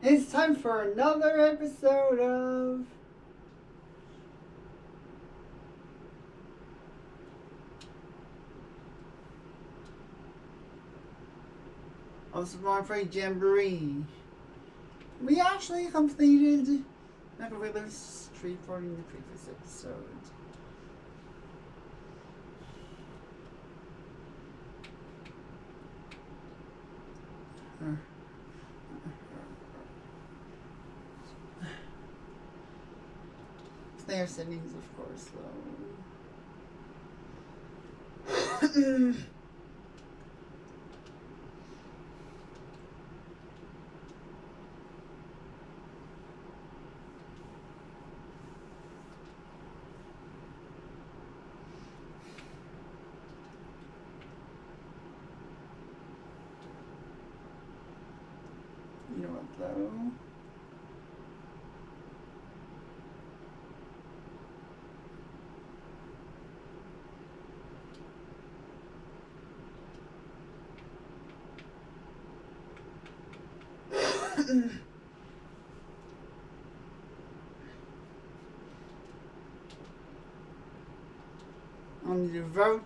It's time for another episode of Super Mario Party Jamboree. We actually completed Michael Wheeler's tree farming in the previous episode. Player settings, of course, though. You know what, though? On the vote,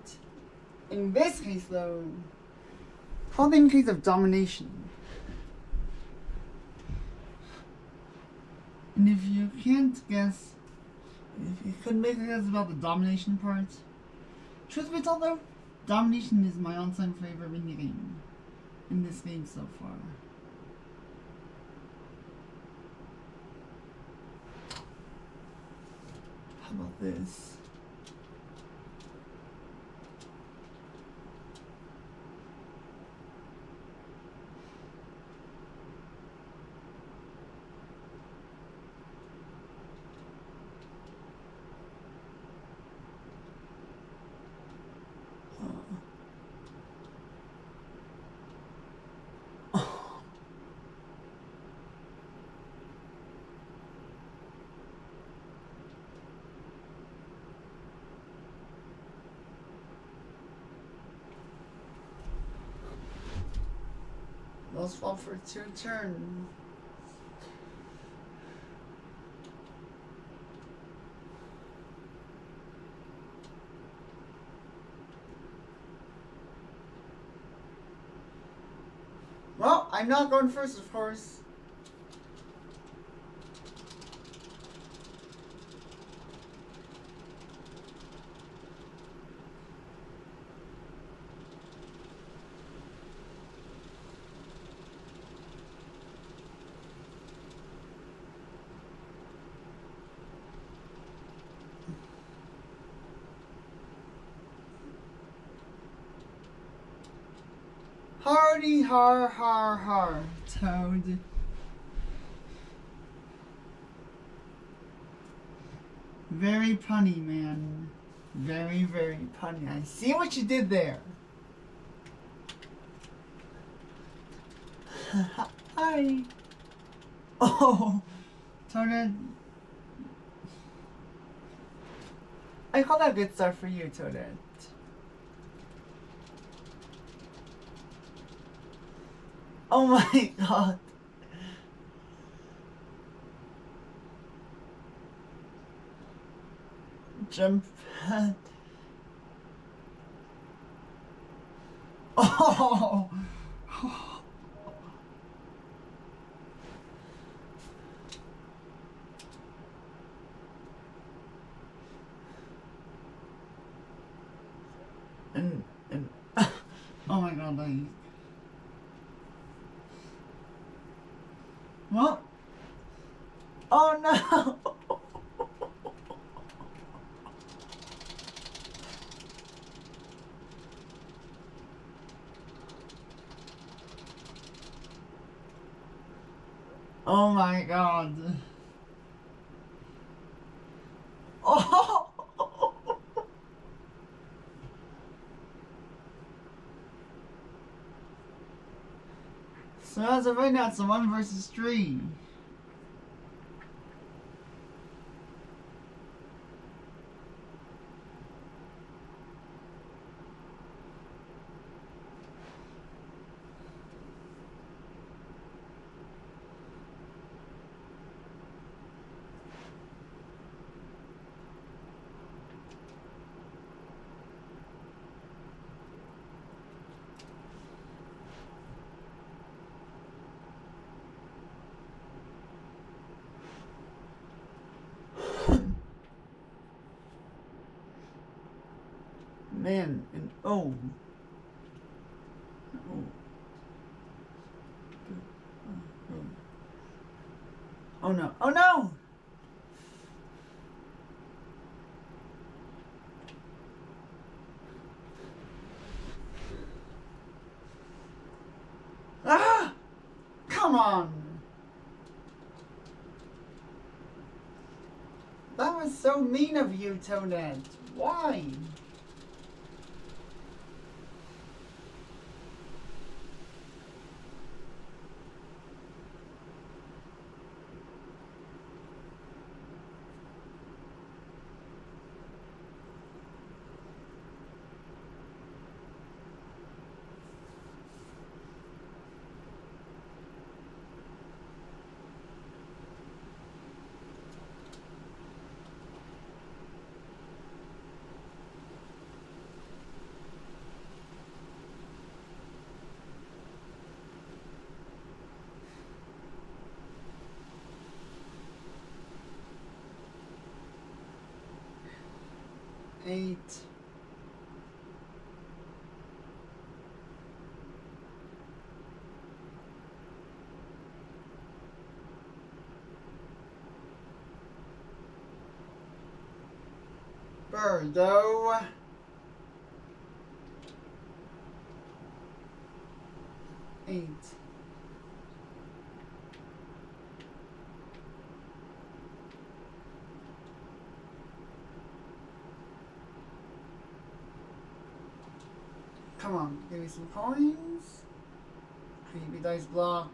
in this case though, for the increase of domination. And if you can't guess, if you couldn't make a guess about the domination part, truth be told though, domination is my all-time favorite mini game in this game so far. About this. Let's fall for 2 turns. Well, I'm not going first, of course. Hardy har har har, Toad. Very punny, man. Very, very punny. I see what you did there. Hi. Oh, Toadette. I call that a good start for you, Toadette. Oh my god. Jump pad. Oh. And oh my god, like. Well, oh no! Oh my god! Oh! So as of right now, it's a 1 versus 3. man, an O. No. Oh no, oh no! Ah! Come on! That was so mean of you, Toadette. Why? Eight. Birdo. Eight. Come on, give me some coins. Creepy dice block.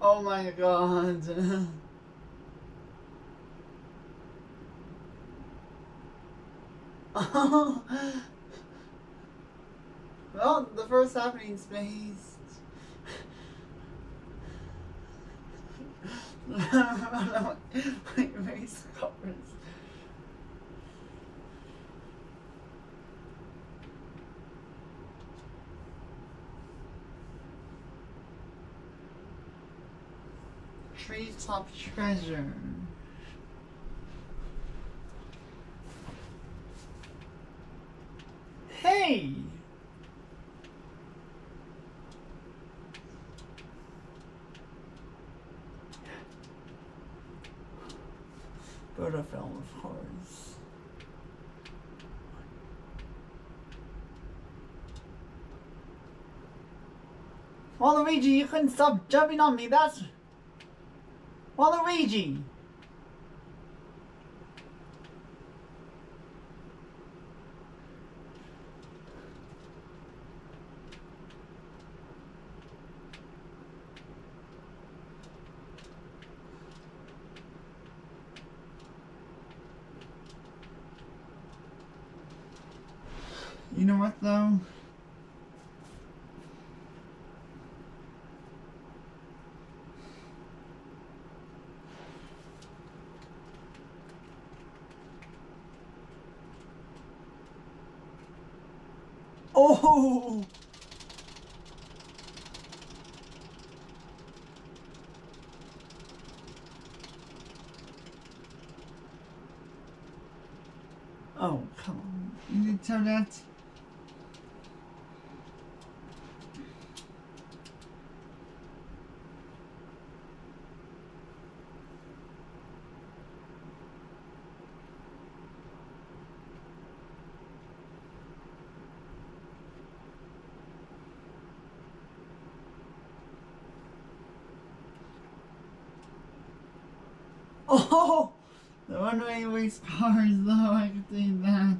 Oh my God. Well, the first happening space. My face covers. Treetop treasure. Hey! Birdo fell, of course. Waluigi, you couldn't stop jumping on me, that's... Waluigi! You know what though? Oh! Oh, come on. You didn't tell that? Oh, the runway with cars though, I could see that.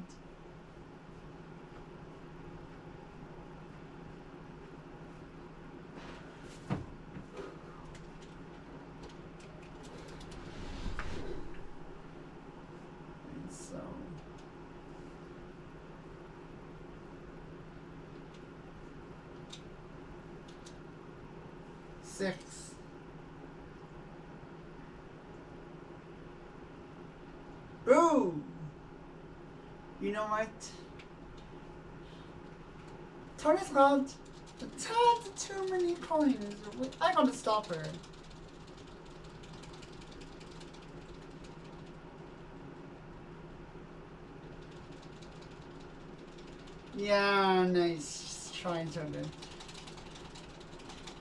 And so... Six. You know what? Toad has got a tad too many coins. I gotta stop her. Yeah, nice try, Toad.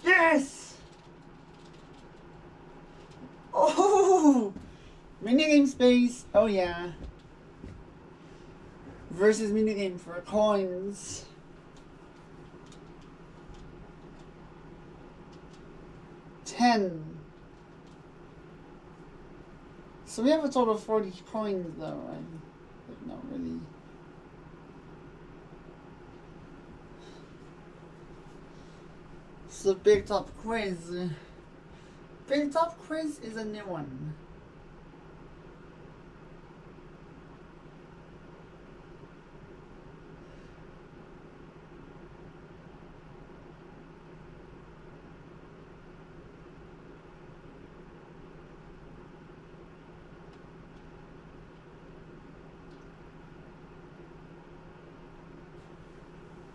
Yes! Oh! Minigame space. Oh, yeah. Versus minigame for coins. $10. So we have a total of 40 coins, though. But not really. So Big Top Quiz. Big Top Quiz is a new one.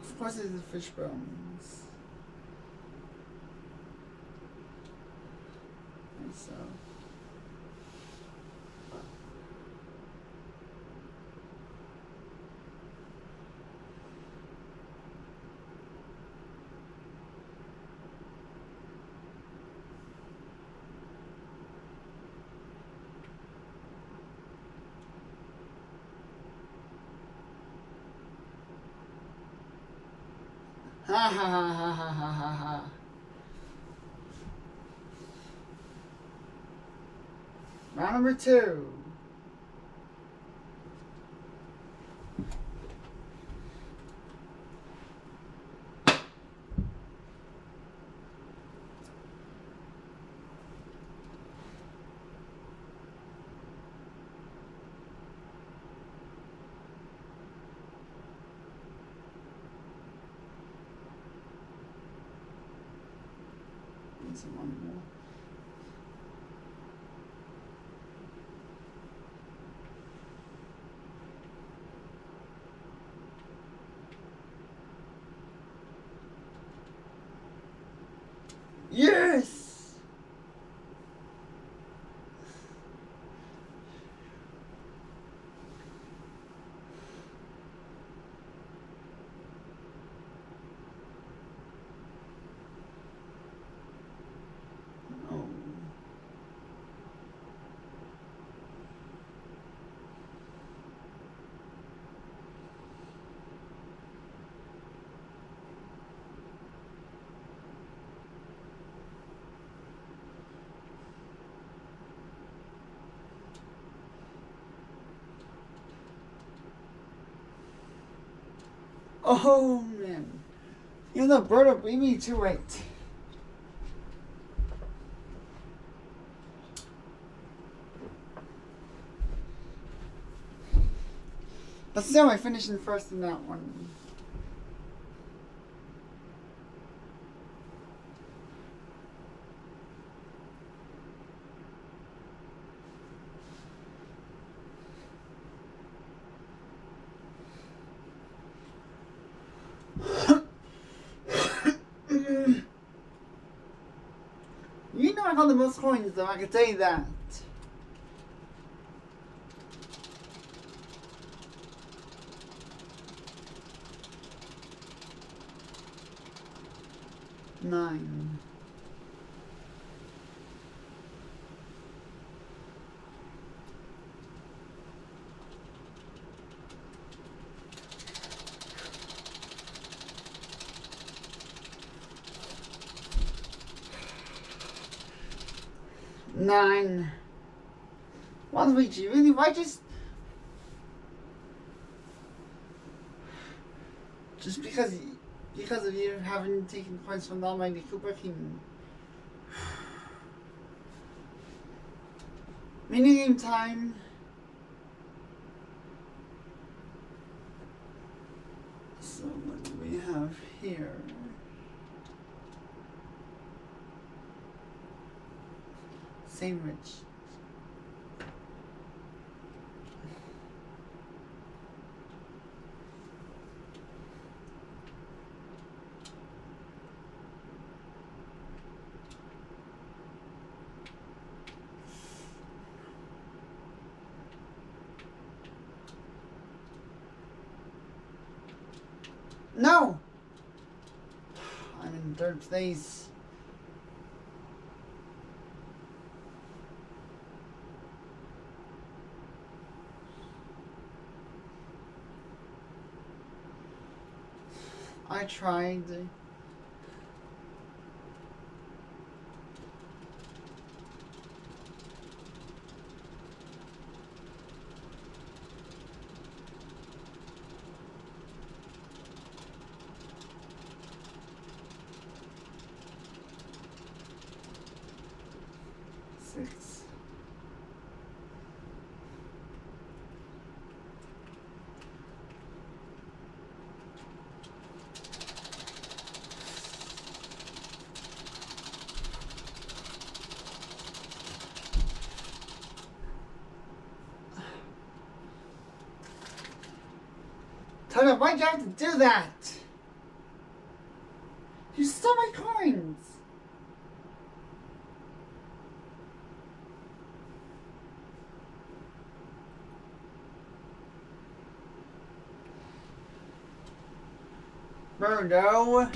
Of course, it's the fish bones. So ha ha ha ha ha ha ha ha. Round number 2. That's one more. Yes! Oh. Oh man, even though Birdo beat me to it. But still I finished in first in that one. I got the most coins though, I can tell you that. $9. Waluigi, really? Why just because of you haven't taken coins from the Almighty Koopa King. Minigame time. So what do we have here? Sandwich. No! I'm in third place. I tried. Why'd you have to do that? You stole my coins! Birdo!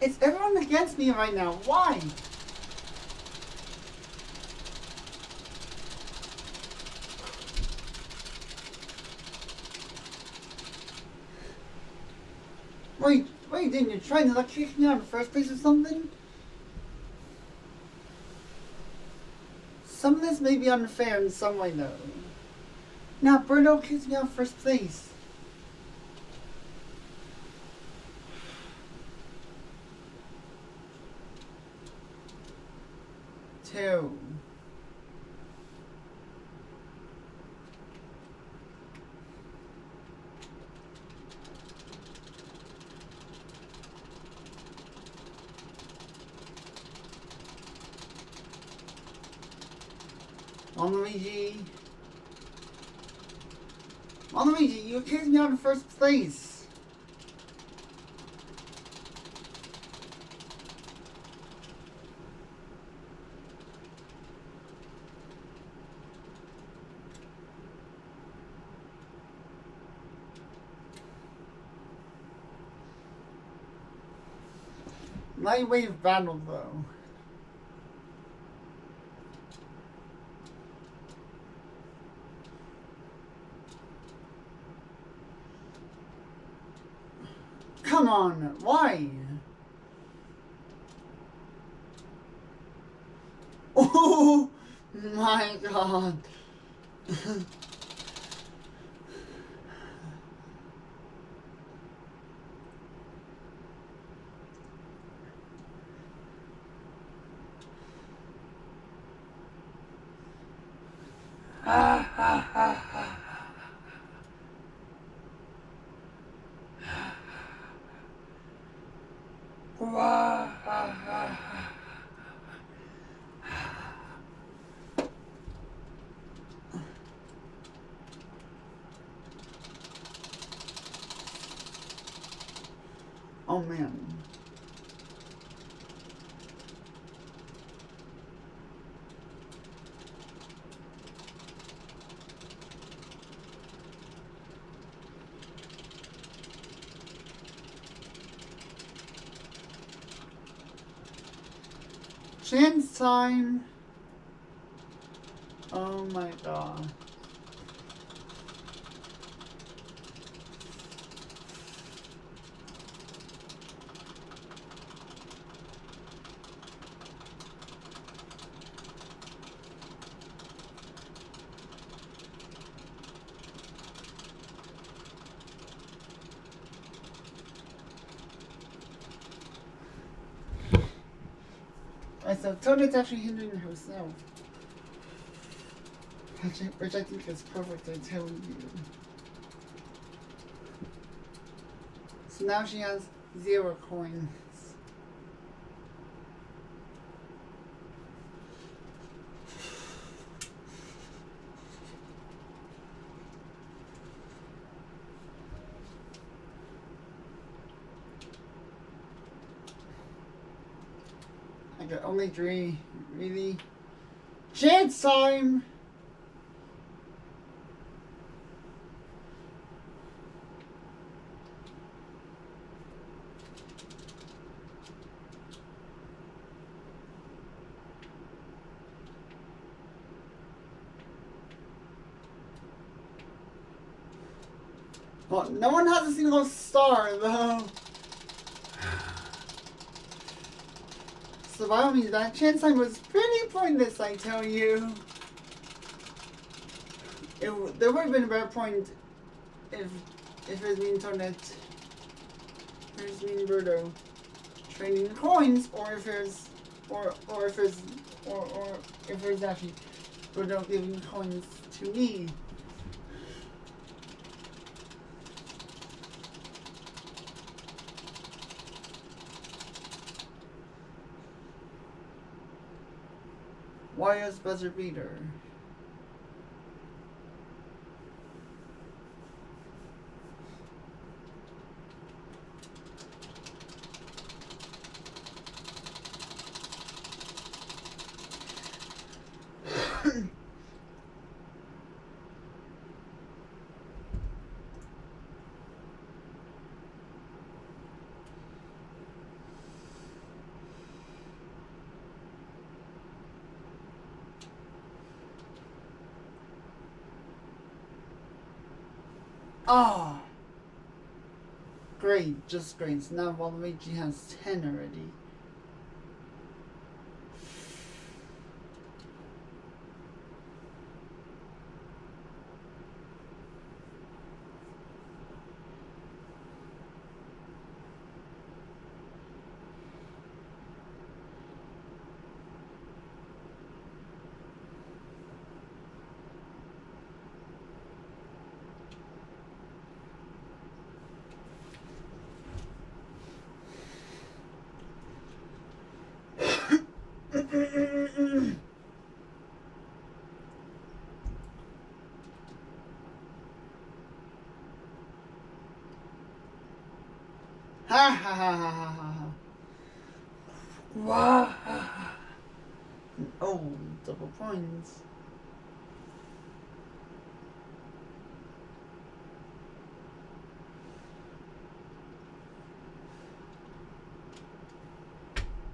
It's everyone against me right now, why? Wait, didn't you try to like kick me out in the first place or something? Some of this may be unfair in some way though. Now Birdo kicks me out first place. Two. Waluigi, you kicked me out in first place. Light Wave Battle though. Come on, why? Oh my God. Oh man. Chance time. Oh my God. So Toadette's actually hindering herself, which I think is perfect, I tell you. So now she has 0 coins. Only 3, really. Chance time! Well, no one has a single star, though. So by me, that chance sign was pretty pointless, I tell you. There would have been a better point if it was mean Toadette. There's mean Birdo trading coins, or if it's actually Birdo giving coins to me. Wayos Buzzer Beater. Ah, oh, great, just great. So now Waluigi has 10 already. Ha ha ha ha ha ha. Wow. Oh, double points.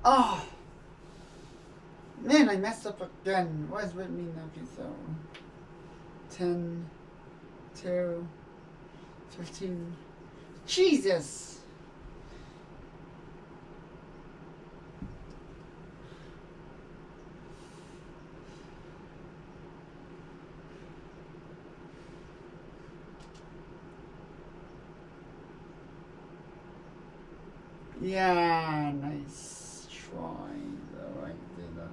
Oh. Man, I messed up again. What is with me now? So 10, 2, 15. Jesus. Yeah, nice try, though I did that.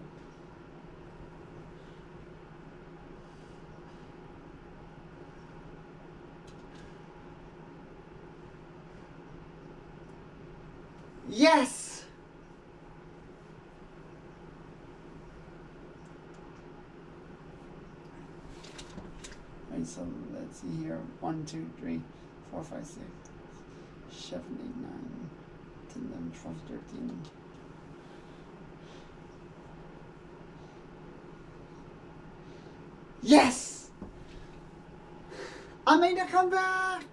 Yes! Alright, so let's see here. 1, 2, 3, 4, 5, 6, 7, 8, 9. And then 12, 13. Yes! I made a comeback!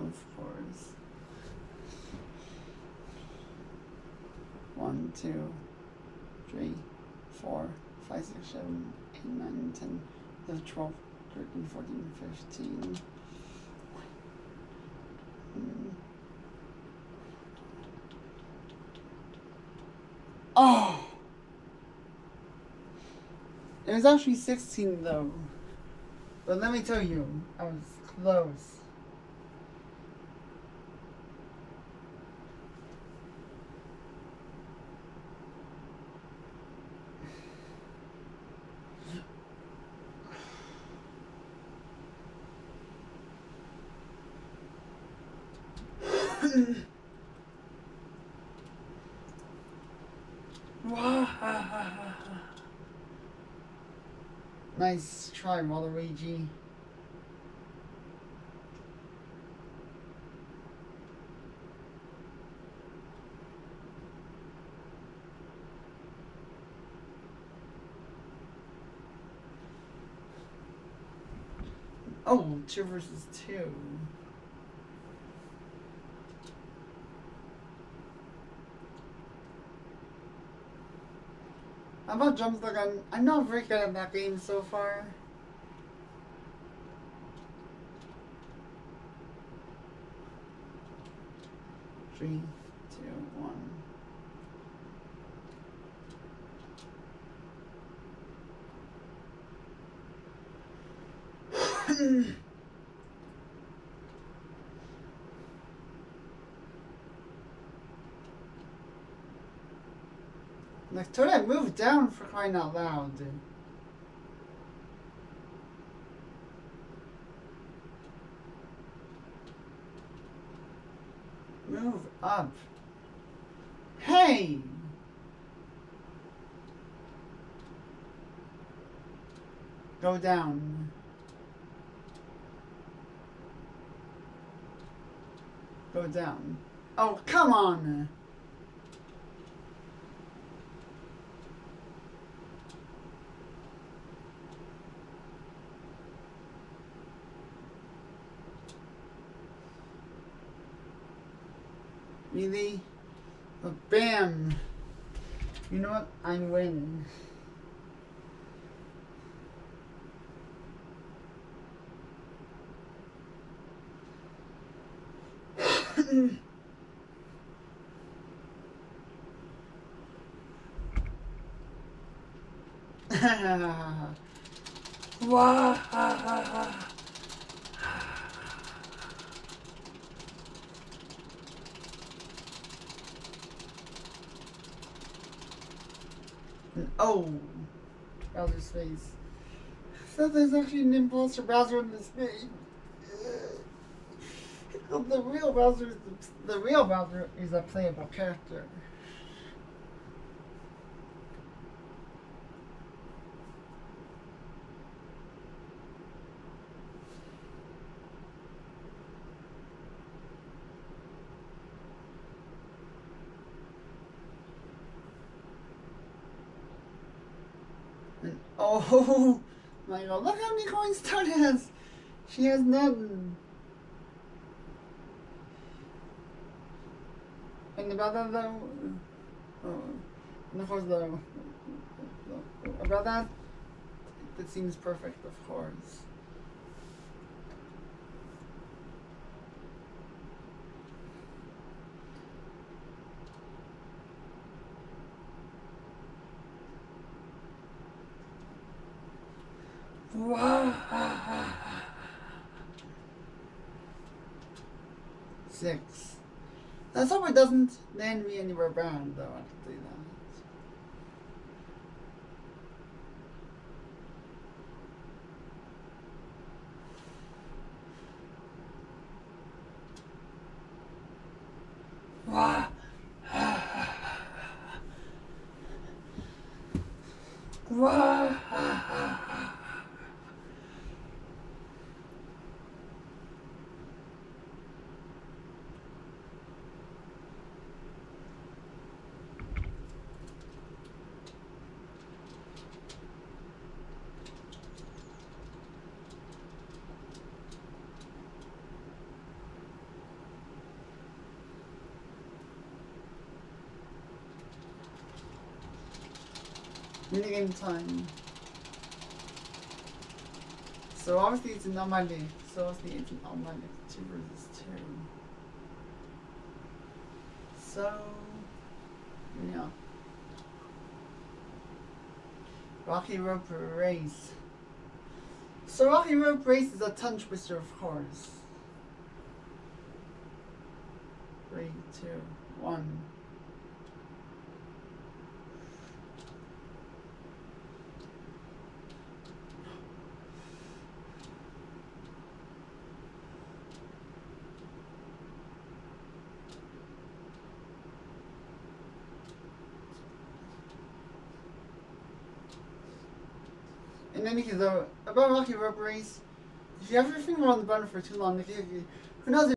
Of course. 1, 2, 3, 4, 5, 6, 7, 8, 9, 10, 11, 12, 13, 14, 15. Oh! It was actually 16 though. But let me tell you, I was close. Nice try, Waluigi. Oh, 2 versus 2. How about Jump the Gun? I'm not very good at that game so far. Three, two, one. Like, Toadette, move down for crying out loud, dude. Move up. Hey! Go down. Go down. Oh, come on! Really? Oh, bam! You know what? I'm winning. Wow! Oh, Bowser's face. So there's actually an impulse for Bowser in this game. The real Bowser is a playable character. Oh my god, look how many coins Toad has! She has none. And the brother though... Oh, and of course though... About that, it seems perfect, of course. Wow. 6. Let's hope it doesn't land me anywhere bad, though. I can do that. Wow. Wow. Minigame time. So obviously it's an anomaly. So obviously it's an anomaly. 2 versus 2. So yeah. Rocky Rope Race. So Rocky Rope Race is a tongue twister, of course. 3, 2, 1. In any case, though, about Rocky Rope Race, if you have your finger on the button for too long, who knows?